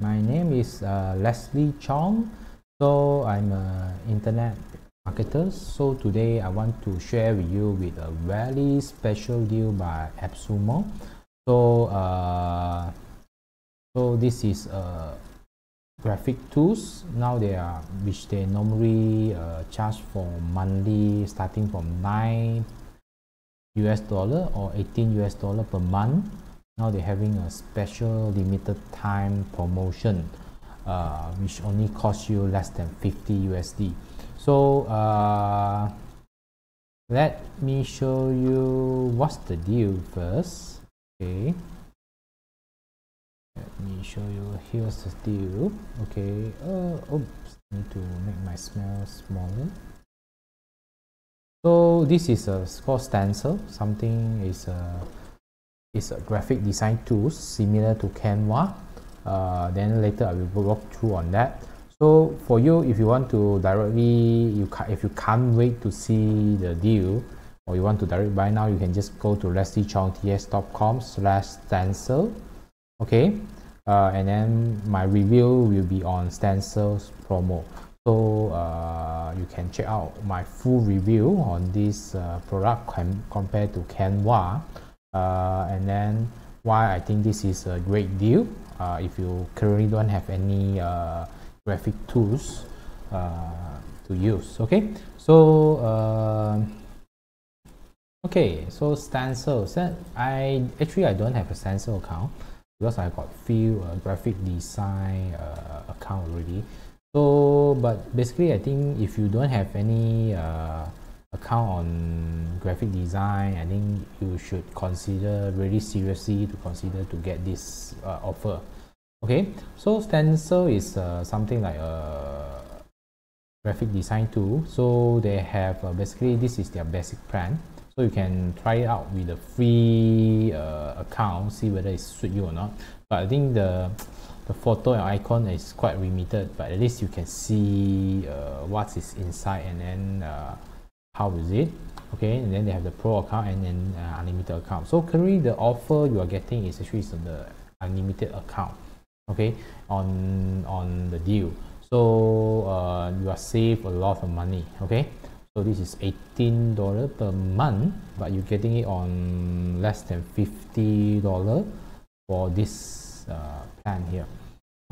My name is Leslie Chong. So I'm an internet marketer. So today I want to share with you with a very special deal by AppSumo. So this is graphic tools. Now they are, which they normally charge for monthly, starting from $9 or $18 per month. Now they're having a special limited time promotion, which only costs you less than $50. So let me show you what's the deal first. Okay, let me show you. Here's the deal. Okay. Oops. Need to make my smell smaller. So this is a called Stencil. Something is a. It's a graphic design tool similar to Canva. Then later I will walk through on that. So for you, if you want to directly, if you can't wait to see the deal, or you want to direct buy now, you can just go to LeslieChongTH.com/stencil. Okay, and then my review will be on Stencil's promo. So you can check out my full review on this product compared to Canva. And then why I think this is a great deal if you currently don't have any graphic tools to use. Okay, so Stencil. I don't have a Stencil account because I got few graphic design account already. So but basically I think if you don't have any account on graphic design, I think you should consider really seriously to consider to get this offer. Okay, so Stencil is something like a graphic design tool. So they have basically this is their basic plan. So you can try it out with a free account, see whether it suits you or not. But I think the photo and icon is quite limited, but at least you can see what is inside, and then how is it. Okay, and then they have the pro account and then unlimited account. So currently the offer you are getting is actually the unlimited account. Okay, on the deal. So you are saved a lot of money. Okay, so this is $18 per month, but you're getting it on less than $50 for this plan here.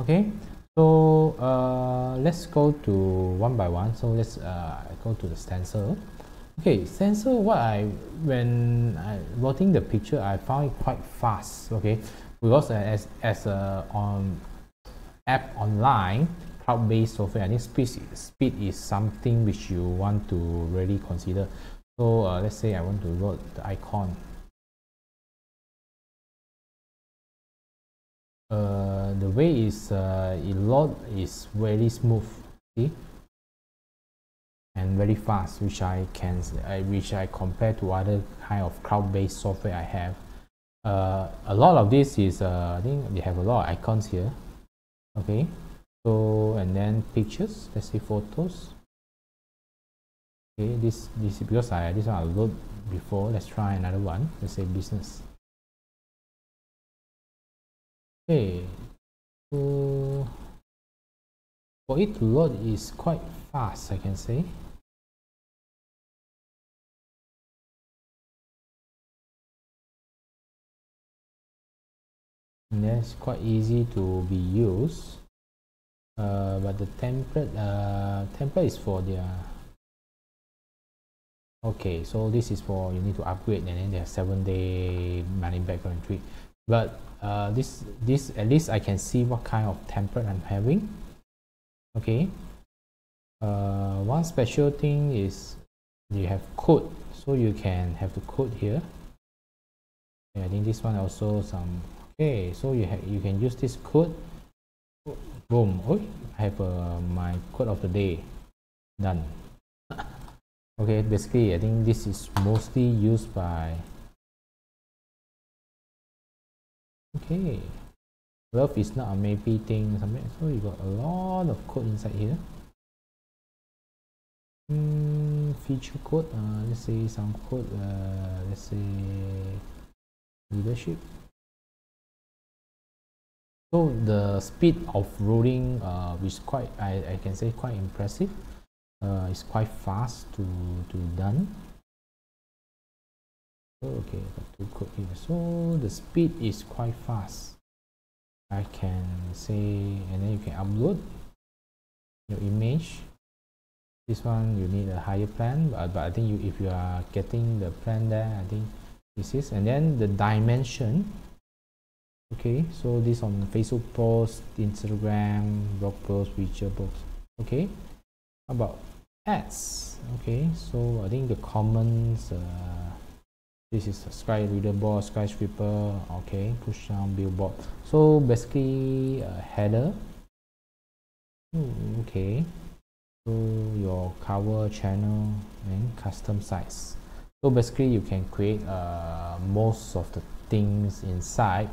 Okay, so let's go to one by one. So let's go to the Stencil. Okay, Stencil, when I plotting the picture, I found it quite fast. Okay, because as an app online cloud-based software, I think speed is something which you want to really consider. So let's say I want to load the icon. The way it load is very smooth. See? And very fast, which I compare to other kind of cloud-based software I have. A lot of this is I think they have a lot of icons here. Okay, so and then pictures. Let's see, photos. Okay, this because this one I load before. Let's try another one. Let's say business. Okay, so for it to load is quite fast, I can say. And that's quite easy to be used. But the template is for their. Okay, so this is for you need to upgrade, and then they have 7-day money back guarantee. But this at least I can see what kind of template I'm having. Okay. One special thing is you have code, so you can have the code here. Yeah, I think this one also some. Okay, so you can use this code. Boom! Oh, I have my code of the day done. Okay, basically I think this is mostly used by. Okay, love is not a maybe thing, something. So you got a lot of code inside here. Feature code. Let's say some code. Let's say leadership. So the speed of rolling, which quite I can say quite impressive. It's quite fast to done. Okay, got to code here. So the speed is quite fast, I can say, and then you can upload your image. This one you need a higher plan, but I think if you are getting the plan there, I think this is, and then the dimension. Okay, so this on Facebook post, Instagram, blog post, feature post. Okay, how about ads? Okay, so I think the comments, this is a sky reader board, skyscraper. Okay, push down billboard. So basically a header. Okay, so your cover, channel, and custom size. So basically you can create most of the things inside,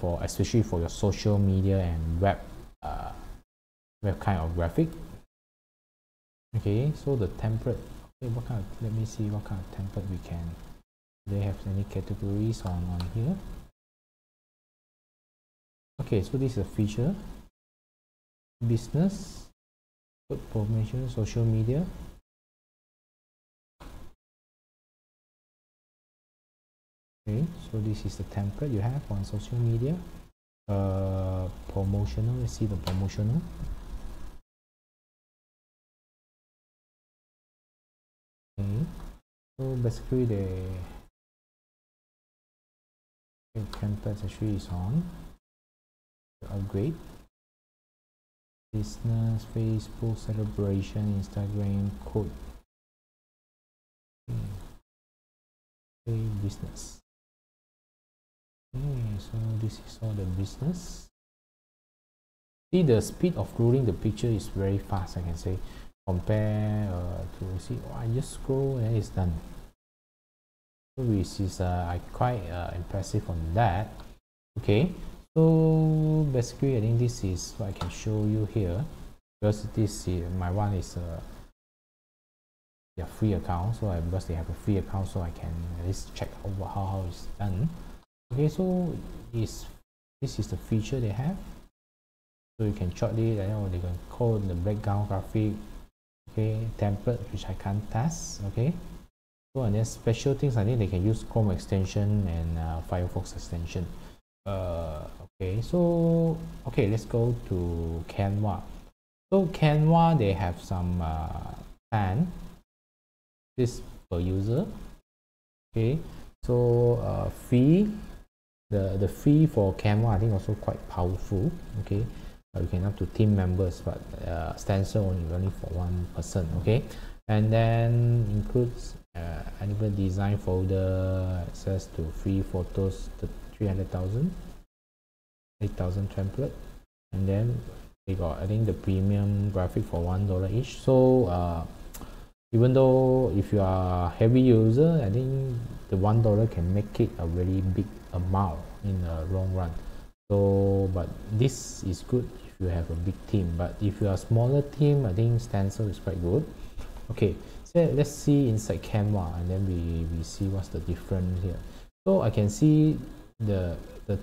for especially for your social media and web web kind of graphic. Okay, so the template. Okay, what kind of, let me see what kind of template we can. They have any categories on here. Okay, so this is a feature, business, good promotion, social media. Okay, so this is the template you have on social media. Promotional, let's see the promotional. Okay, so basically the template actually is on upgrade, business, Facebook, celebration, Instagram, code. Okay, business. Okay, so this is all the business. See, the speed of rolling the picture is very fast, I can say, compare to see, oh, I just scroll and it's done, which is quite impressive on that. Okay, so basically I think this is what I can show you here, because this is my one is a free account, so I because they have a free account, so I can at least check over how it's done. Okay, so this is the feature they have, so you can shortly I know they can code the background graphic. Okay, template which I can't test. Okay. So, and then special things, I think they can use Chrome extension and Firefox extension. Okay, so okay, let's go to Canva. So Canva, they have some plan, this per user. Okay, so fee, the fee for Canva I think also quite powerful. Okay, you can up to team members, but Stencil only for one person. Okay, and then includes enable design folder, access to free photos, the 300,000, 8,000 template, and then they got I think the premium graphic for $1 each. So even though if you are heavy user, I think the $1 can make it a really big amount in the long run. So but this is good if you have a big team, but if you are smaller team, I think Stencil is quite good. Okay, so let's see inside Canva, and then we see what's the difference here. So I can see the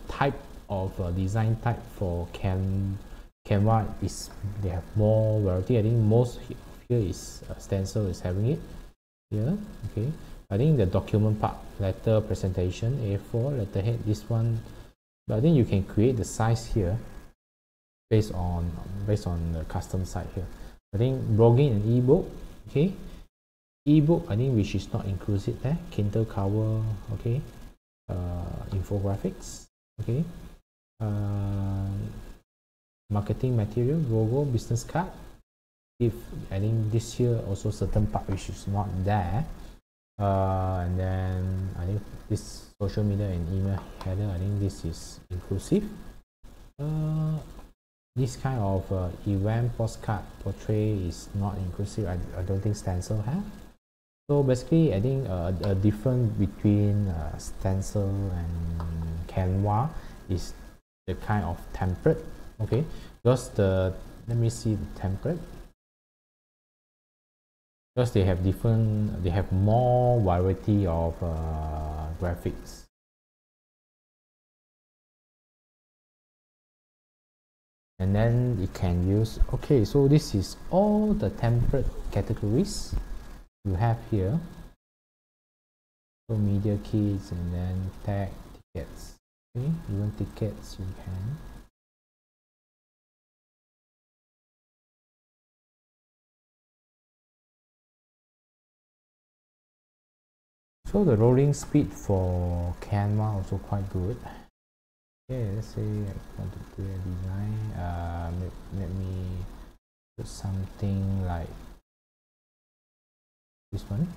type of design type for Canva is they have more variety. I think most here is Stencil is having it here. Okay, I think the document part, letter, presentation, A4, letterhead, this one. But I think you can create the size here based on the custom site here. I think blogging and ebook. Okay, ebook I think which is not inclusive there, Kindle cover. Okay, infographics. Okay, marketing material, logo, business card. If I think this here also certain part which is not there, and then I think this social media and email header, I think this is inclusive. This kind of event, postcard, portrait is not inclusive. I don't think Stencil have. So basically I think a difference between Stencil and Canva is the kind of template. Okay, because let me see the template, because they have different, they have more variety of graphics. and then you can use. Okay, so this is all the template categories you have here. So media kits and then tag, tickets. Okay, even tickets you can. So the rolling speed for Canva also quite good. Okay, let's say I want to create a design. Let me do something like this one.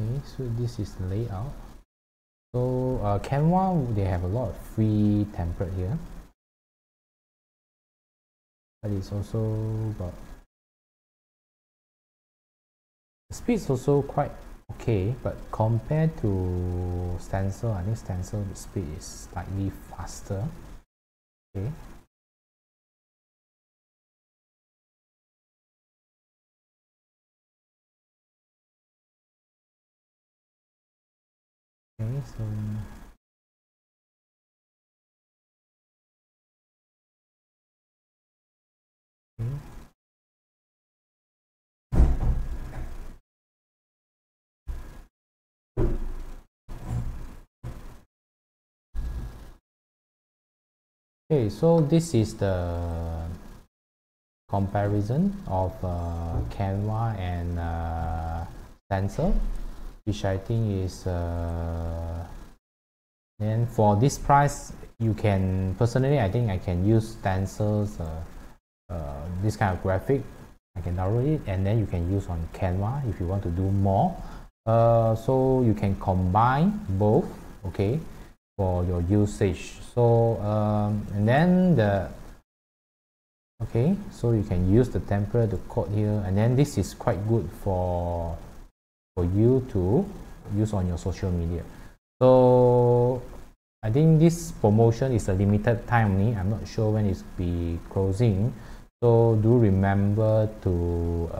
Okay, so this is the layout. So Canva, they have a lot of free template here, but it's also got the speed's also quite okay, but compared to Stencil, I think Stencil the speed is slightly faster. Okay. Okay, so okay. Okay, so this is the comparison of Canva and Stencil, which I think is and for this price you can personally, I think I can use Stencil's this kind of graphic. I can download it and then you can use on Canva if you want to do more, so you can combine both, okay, for your usage. So and then the okay, so you can use the template, the code here, and then this is quite good for you to use on your social media. So I think this promotion is a limited time only. I'm not sure when it's be closing, so do remember to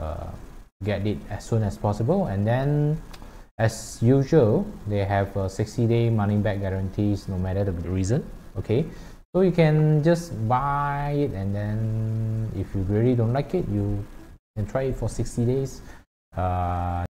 get it as soon as possible. And then as usual, they have a 60-day money back guarantees no matter the reason. Okay, so you can just buy it, and then if you really don't like it, you can try it for 60 days.